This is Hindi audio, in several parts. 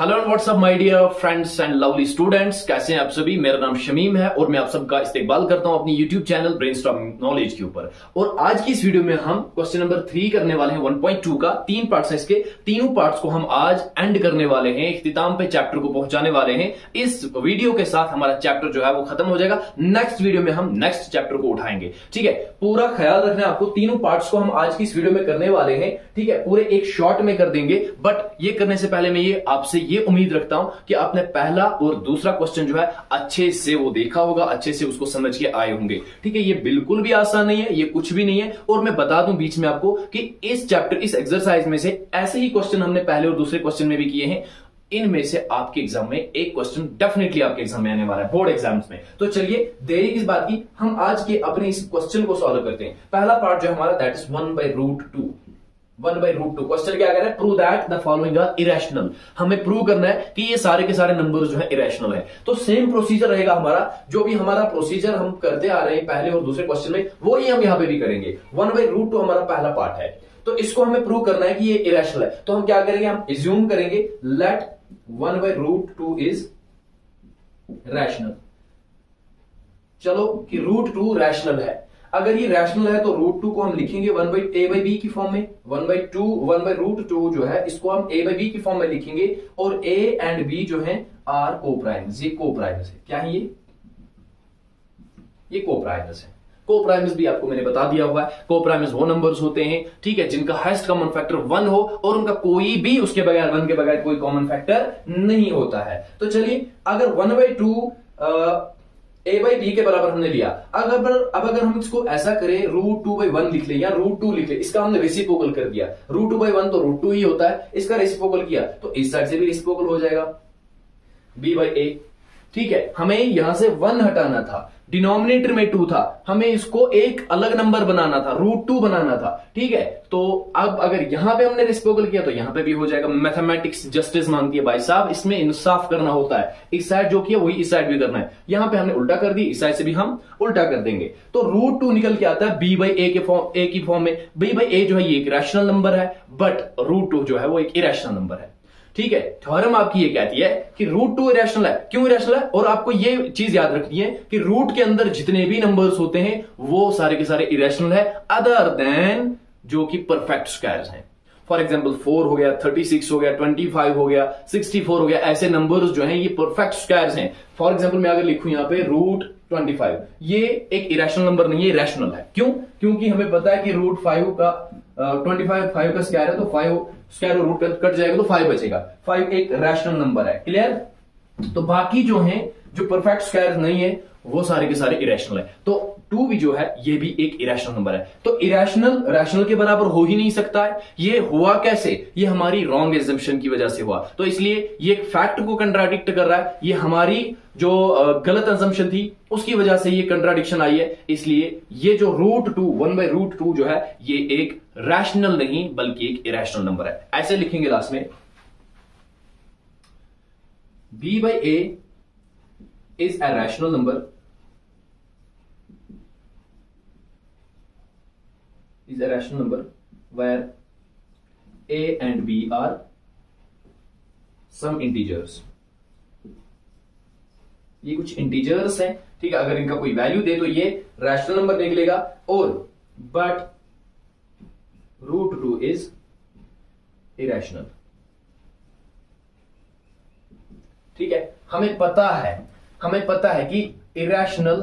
Hello and what's up my dear friends and lovely students, कैसे हैं आप सभी। मेरा नाम शमीम है और मैं आप सबका इस्तेकबाल करता हूं अपनी यूट्यूब चैनल ब्रेनस्टॉर्मिंग नॉलेज के ऊपर। और आज की इस वीडियो में हम क्वेश्चन नंबर 3 करने वाले हैं 1.2 का। 3 पार्ट्स हैं इसके, तीनों पार्ट्स को हम आज एंड करने वाले हैं, इख्तिताम पे चैप्टर को पहुंचाने वाले हैं। इस वीडियो के साथ हमारा चैप्टर जो है वो खत्म हो जाएगा। नेक्स्ट वीडियो में हम नेक्स्ट चैप्टर को उठाएंगे, ठीक है। पूरा ख्याल रखना है आपको, तीनों पार्ट्स को हम आज की इस वीडियो में करने वाले हैं, ठीक है। पूरे एक शॉट में कर देंगे, बट ये करने से पहले मैं ये आपसे ये उम्मीद रखता हूं कि आपने पहला और दूसरा क्वेश्चन जो है अच्छे से वो देखा होगा, अच्छे से उसको समझ के आए होंगे, ठीक है। ये बिल्कुल भी आसान नहीं है, ये कुछ भी नहीं है। और मैं बता दूं बीच में आपको कि इस चैप्टर, इस एक्सरसाइज में से ऐसे ही क्वेश्चन हमने पहले और दूसरे क्वेश्चन में भी किए हैं। इनमें से आपके एग्जाम में एक क्वेश्चन डेफिनेटली आपके एग्जाम में आने वाला है, बोर्ड एग्जाम्स में। तो चलिए देरी किस बात की, हम आज के अपने इस क्वेश्चन को सॉल्व करते हैं। पहला पार्ट जो हमारा दैट इज 1/√2। 1/√2 क्वेश्चन क्या कह रहा है, prove that the following are irrational. हमें प्रूव करना है कि ये सारे के सारे नंबर जो है इरेशनल है। तो सेम प्रोसीजर रहेगा हमारा, जो भी हमारा प्रोसीजर हम करते आ रहे हैं पहले और दूसरे क्वेश्चन में, वो ही हम यहाँ पे भी करेंगे। 1/√2 हमारा पहला पार्ट है, तो इसको हमें प्रूव करना है कि ये इरेशनल है। तो हम क्या करेंगे, हम एज्यूम करेंगे लेट 1/√2 इज रैशनल। चलो कि √2 रैशनल है, अगर ये रैशनल है तो √2 को हम लिखेंगे 1/a/b की फॉर्म में। 1/√2 जो है इसको हम a/b की फॉर्म में लिखेंगे, और a एंड b जो है आर कोप्राइम्स, ये कोप्राइम्स है। क्या है ये कोप्राइम्स है। कोप्राइम्स भी आपको मैंने बता दिया हुआ है, कोप्राइम्स वो नंबर्स होते हैं, ठीक है, जिनका हाईएस्ट कॉमन फैक्टर 1 हो और उनका कोई भी उसके बगैर, 1 के बगैर कोई कॉमन फैक्टर नहीं होता है। तो चलिए, अगर 1/2 a/b के बराबर हमने लिया, अब अगर हम इसको ऐसा करें √2/1 लिख ले या √2 लिख ले, इसका हमने रेसिप्रोकल कर दिया। √2/1 तो √2 ही होता है, इसका रेसिप्रोकल किया तो इस साइड से भी रेसिप्रोकल हो जाएगा b/a, ठीक है। हमें यहां से 1 हटाना था, डिनोमिनेटर में 2 था, हमें इसको एक अलग नंबर बनाना था, √2 बनाना था, ठीक है। तो अब अगर यहां पे हमने रेसिप्रोकल किया तो यहां पे भी हो जाएगा। मैथमेटिक्स जस्टिस मांगती है भाई साहब, इसमें इंसाफ करना होता है, इस साइड जो किया वही इस साइड भी करना है। यहां पे हमने उल्टा कर दी, इस साइड से भी हम उल्टा कर देंगे। तो √2 निकल के आता है b/a के फॉर्म, a की फॉर्म में। b/a जो है ये एक रैशनल नंबर है, बट √2 जो है वो एक इरेशनल नंबर है, ठीक है। थ्योरम आपकी ये कहती है कि √2 इरेशनल है। क्यों इरेशनल है? और आपको ये चीज याद रखनी है कि रूट के अंदर जितने भी नंबर्स होते हैं वो सारे के सारे इरेशनल है, अदर देन जो कि परफेक्ट स्क्वायर्स हैं। फॉर एग्जाम्पल 4 हो गया, 36 हो गया, 25 हो गया, 64 हो गया, ऐसे नंबर्स जो हैं ये परफेक्ट स्क्वायर्स हैं। फॉर एग्जाम्पल मैं अगर लिखूं यहाँ पे √25, ये एक इरेशनल नंबर नहीं है, रैशनल है। क्यों? क्योंकि हमें पता है कि √5 का 25 का स्क्वायर है तो 5 स्क्वायर रूट कट जाएगा तो 5 बचेगा। 5 एक रैशनल नंबर है, क्लियर। तो बाकी जो हैं, जो परफेक्ट स्क्वायर नहीं है, वो सारे के सारे इरेशनल है। तो 2 भी जो है ये भी एक इरेशनल नंबर है। तो इरेशनल रैशनल के बराबर हो ही नहीं सकता है। ये हुआ कैसे? ये हमारी रॉन्ग एजम्पशन की वजह से हुआ। तो इसलिए ये फैक्ट को कंट्राडिक्ट कर रहा है, ये हमारी जो गलत एजम्पशन थी उसकी वजह से ये कंट्राडिक्शन आई है। इसलिए ये जो √2 1/√2 जो है ये एक रैशनल नहीं बल्कि एक इरेशनल नंबर है। ऐसे लिखेंगे लास्ट में b/a is a rational number, is a rational number where a and b are some integers। ये कुछ इंटीजर्स हैं, ठीक है। अगर इनका कोई वैल्यू दे तो ये रैशनल नंबर निकलेगा। और बट √2 इज इरेशनल, ठीक है। हमें पता है कि इरेशनल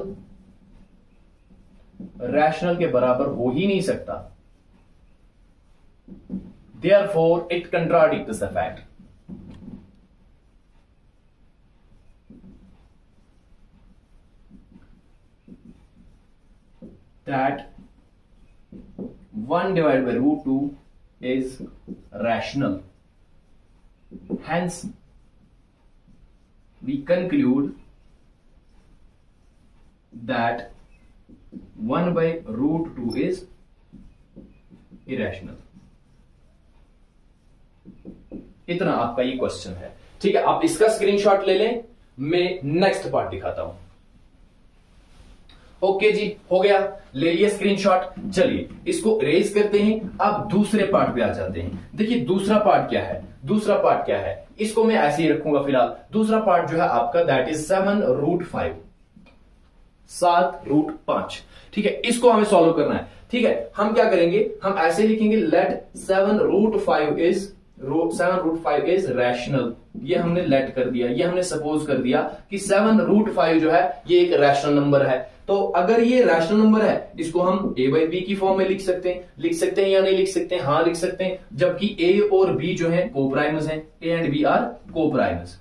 रैशनल के बराबर हो ही नहीं सकता, therefore it contradicts the fact. That 1/√2 is rational, hence we conclude that 1/√2 is irrational। इतना आपका ये क्वेश्चन है, ठीक है। आप इसका स्क्रीनशॉट ले लें, मैं नेक्स्ट पार्ट दिखाता हूं। ओके जी, हो गया, ले लिया स्क्रीनशॉट। चलिए इसको इरेज करते हैं, आप दूसरे पार्ट पे आ जाते हैं। देखिए दूसरा पार्ट क्या है। इसको मैं ऐसे ही रखूंगा फिलहाल। दूसरा पार्ट जो है आपका दैट इज 7√5, 7√5, ठीक है, इसको हमें सॉल्व करना है। ठीक है, हम क्या करेंगे, हम ऐसे लिखेंगे लेट 7√5 इज 7√5 इज रैशनल। ये हमने लेट कर दिया, ये हमने सपोज कर दिया कि 7√5 जो है ये एक रैशनल नंबर है। तो अगर ये रैशनल नंबर है इसको हम a बाई बी की फॉर्म में लिख सकते हैं, या नहीं लिख सकते हैं, हाँ लिख सकते हैं। जबकि a और b जो है कोप्राइमस हैं, a and b are coprimes.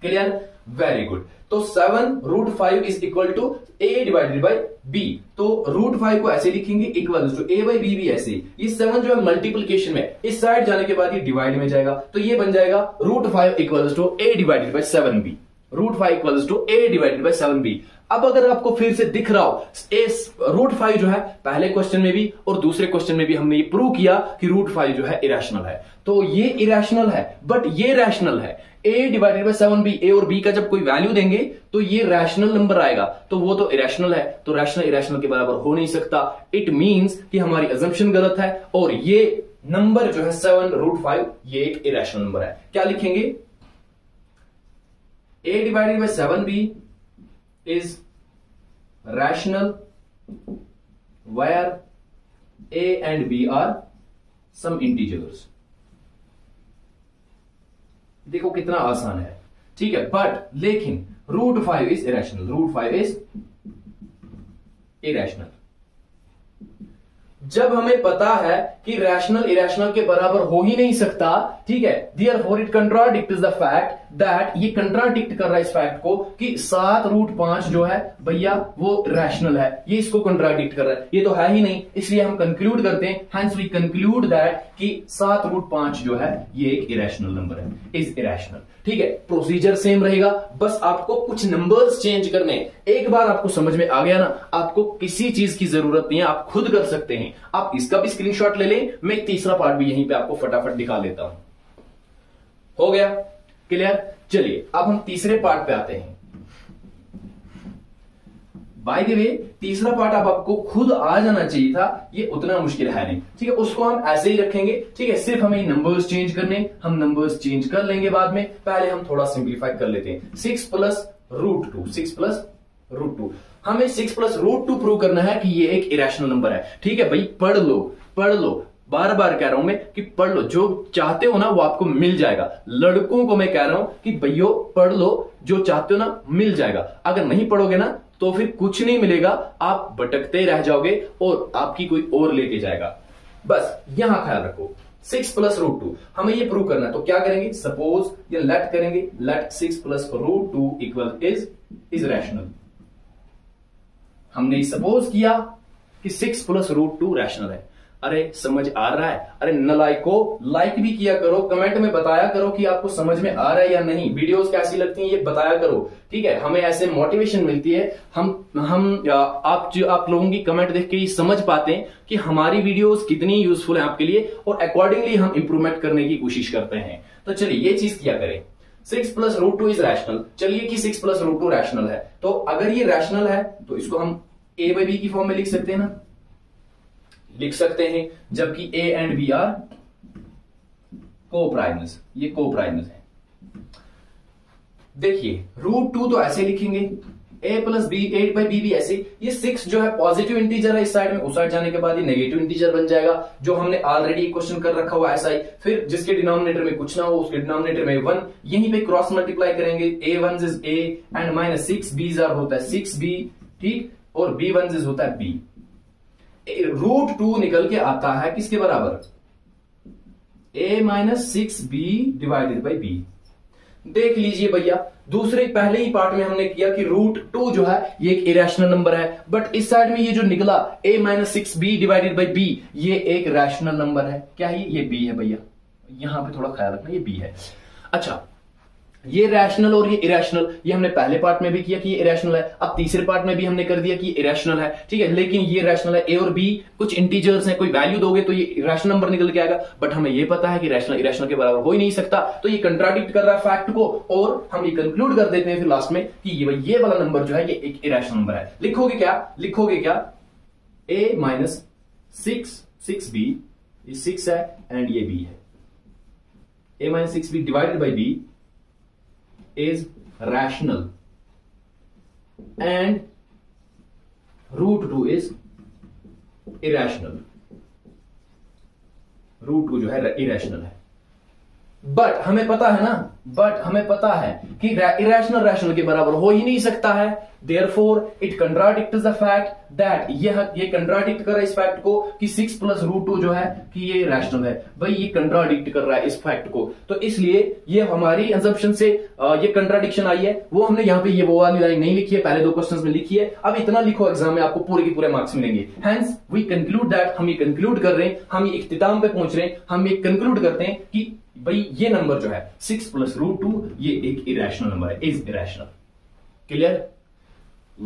Clear, very good. तो 7√5 is equal to a divided by b। तो √5 को ऐसे लिखेंगे equal to a by b भी ऐसे। ये 7 जो है मल्टीप्लिकेशन में, इस साइड जाने के बाद ये डिवाइड में जाएगा, तो ये बन जाएगा √5 equal to a divided by 7b। √5 equal to a divided by 7b। अब अगर आपको फिर से दिख रहा हो, √5 जो है पहले क्वेश्चन में भी और दूसरे क्वेश्चन में भी हमने ये प्रूव किया कि √5 जो है इरेशनल है। तो ये इरेशनल है बट ये रैशनल है। a divided by 7b, a और b का जब कोई वैल्यू देंगे तो ये रैशनल नंबर आएगा, तो वो तो इरेशनल है। तो रैशनल इरेशनल के बराबर हो नहीं सकता। इट मींस कि हमारी अजम्पशन गलत है और ये नंबर जो है 7√5 ये एक इरेशनल नंबर है। क्या लिखेंगे, a divided by 7b is rational where a and b are some integers। देखो कितना आसान है, ठीक है। बट लेकिन √5 इज इरेशनल, जब हमें पता है कि रैशनल इरेशनल के बराबर हो ही नहीं सकता, ठीक है। Therefore it contradicts the fact that, ये कंट्राडिक्ट कर रहा है इस फैक्ट को कि 7√5 जो है भैया वो रैशनल है, ये इसको कंट्राडिक्ट कर रहा है, ये तो है ही नहीं। इसलिए हम कंक्लूड करते हैं, हैंस वी कंक्लूड दैट कि 7√5 जो है ये एक इरेशनल नंबर है, इज इरेशनल। ठीक है, प्रोसीजर सेम रहेगा, बस आपको कुछ नंबर्स चेंज करने। एक बार आपको समझ में आ गया ना, आपको किसी चीज की जरूरत नहीं है, आप खुद कर सकते हैं। आप इसका भी स्क्रीनशॉट ले लें, मैं तीसरा पार्ट भी यहीं पे आपको फटाफट दिखा देता हूं। हो गया क्लियर। चलिए अब हम तीसरे पार्ट पे आते हैं। बाय द वे तीसरा पार्ट आपको खुद आ जाना चाहिए था, ये उतना मुश्किल है नहीं, ठीक है। उसको हम ऐसे ही रखेंगे, ठीक है। सिर्फ हमें नंबर्स चेंज करने, हम नंबर्स चेंज कर लेंगे बाद में, पहले हम थोड़ा सिंप्लीफाई कर लेते हैं। 6 + √2, हमें 6 + √2 प्रूव करना है कि ये एक इरेशनल नंबर है, ठीक है भाई। पढ़ लो, पढ़ लो, बार बार कह रहा हूं मैं कि पढ़ लो, जो चाहते हो ना वो आपको मिल जाएगा। लड़कों को मैं कह रहा हूं कि भैया पढ़ लो, जो चाहते हो ना मिल जाएगा। अगर नहीं पढ़ोगे ना तो फिर कुछ नहीं मिलेगा, आप भटकते रह जाओगे और आपकी कोई और लेके जाएगा। बस यहां ख्याल रखो, 6 + √2 हमें ये प्रूव करना है। तो क्या करेंगे, सपोज या लेट करेंगे, लेट 6 + √2 इक्वल इज रैशनल। हमने सपोज किया कि 6 + √2 रैशनल है। अरे समझ आ रहा है, अरे नलाइको लाइक भी किया करो, कमेंट में बताया करो कि आपको समझ में आ रहा है या नहीं, वीडियोस कैसी लगती हैं ये बताया करो, ठीक है। हमें ऐसे मोटिवेशन मिलती है, आप लोगों की कमेंट देख के ही समझ पाते हैं कि हमारी वीडियोस कितनी यूजफुल है आपके लिए, और अकॉर्डिंगली हम इंप्रूवमेंट करने की कोशिश करते हैं। तो चलिए ये चीज किया करें, 6 + √2 इज रैशनल। चलिए कि 6 + √2 रैशनल है, तो अगर ये रैशनल है तो इसको हम a बाई बी की फॉर्म में लिख सकते हैं ना, लिख सकते हैं। जबकि a and b are coprimes, ये कोप्राइमस है। देखिए √2 तो ऐसे लिखेंगे, a plus B, 8 by B भी ऐसे। ये 6 जो है पॉजिटिव इंटीजर है इस साइड में, उस साइड जाने के बाद ये नेगेटिव इंटीजर बन जाएगा, जो हमने ऑलरेडी क्वेश्चन कर रखा हुआ ऐसा ही। फिर जिसके डिनोमिनेटर में कुछ ना हो उसके डिनोमिनेटर में 1, यहीं पे क्रॉस मल्टीप्लाई करेंगे। a1 is a and minus 6b होता है 6b, ठीक, और b1 इज होता है b। √2 निकल के आता है किसके बराबर, a minus 6b divided by b। देख लीजिए भैया, दूसरे पहले ही पार्ट में हमने किया कि √2 जो है ये एक इरेशनल नंबर है, बट इस साइड में ये जो निकला a minus 6b divided by b, ये एक रैशनल नंबर है। क्या है ये b है भैया, यहां पे थोड़ा ख्याल रखना, ये b है। अच्छा, ये रैशनल और ये इरेशनल, ये हमने पहले पार्ट में भी किया कि ये इरेशनल है, अब तीसरे पार्ट में भी हमने कर दिया कि ये इरेशनल है, ठीक है। लेकिन ये रैशनल है, ए और बी कुछ इंटीजर्स हैं, कोई वैल्यू दोगे तो ये रैशनल नंबर निकल के आएगा, बट हमें ये पता है कि रैशनल इरेशनल के बराबर हो ही नहीं सकता। तो ये कंट्राडिक्ट कर रहा है फैक्ट को, और हम ये कंक्लूड कर देते हैं फिर लास्ट में कि ये वाला नंबर जो है ये एक इरेशनल नंबर है। लिखोगे क्या, लिखोगे क्या, ए माइनस 6, 6b, ये 6 है एंड ये b है, a minus 6b divided by b is rational and root 2 is irrational. Root 2 जो है इरेशनल है, बट हमें पता है ना, बट हमें पता है कि इरेशनल रैशनल के बराबर हो ही नहीं सकता है. Therefore it contradicts the fact that ये कंट्राडिक्ट कर रहा है इस फैक्ट को कि 6 plus root 2 जो है कि ये रैशनल है. भाई ये कंट्राडिक्ट कर रहा है इस फैक्ट को, तो इसलिए ये हमारी assumption से ये कंट्राडिक्शन आई है. वो हमने यहाँ पे ये वो वाली लाइन नहीं लिखी है, पहले दो क्वेश्चंस में लिखी है. अब इतना लिखो एग्जाम में, आपको पूरे के पूरे मार्क्स मिलेंगे. हेंस वी कंक्लूड दैट, हम ये कंक्लूड कर रहे हैं, हम ये इख्तिताम पे पहुंच रहे हैं, हम ये कंक्लूड करते हैं कि भाई ये नंबर जो है 6 प्लस रूट 2 ये एक इरेशनल नंबर है, इज इरेशनल. क्लियर?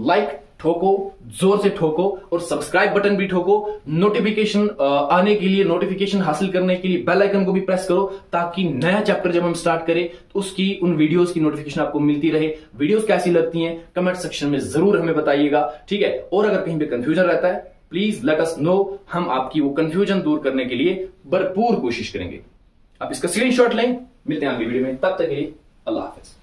लाइक ठोको, जोर से ठोको, और सब्सक्राइब बटन भी ठोको. नोटिफिकेशन आने के लिए, नोटिफिकेशन हासिल करने के लिए बेल आइकन को भी प्रेस करो, ताकि नया चैप्टर जब हम स्टार्ट करें तो उसकी उन वीडियोस की नोटिफिकेशन आपको मिलती रहे. वीडियोस कैसी लगती हैं कमेंट सेक्शन में जरूर हमें बताइएगा, ठीक है? और अगर कहीं पे कंफ्यूजन रहता है प्लीज लेट अस नो, हम आपकी वो कंफ्यूजन दूर करने के लिए भरपूर कोशिश करेंगे. आप इसका स्क्रीनशॉट लें. मिलते हैं अगली वीडियो में, तब तक के लिए अल्लाह हाफिज.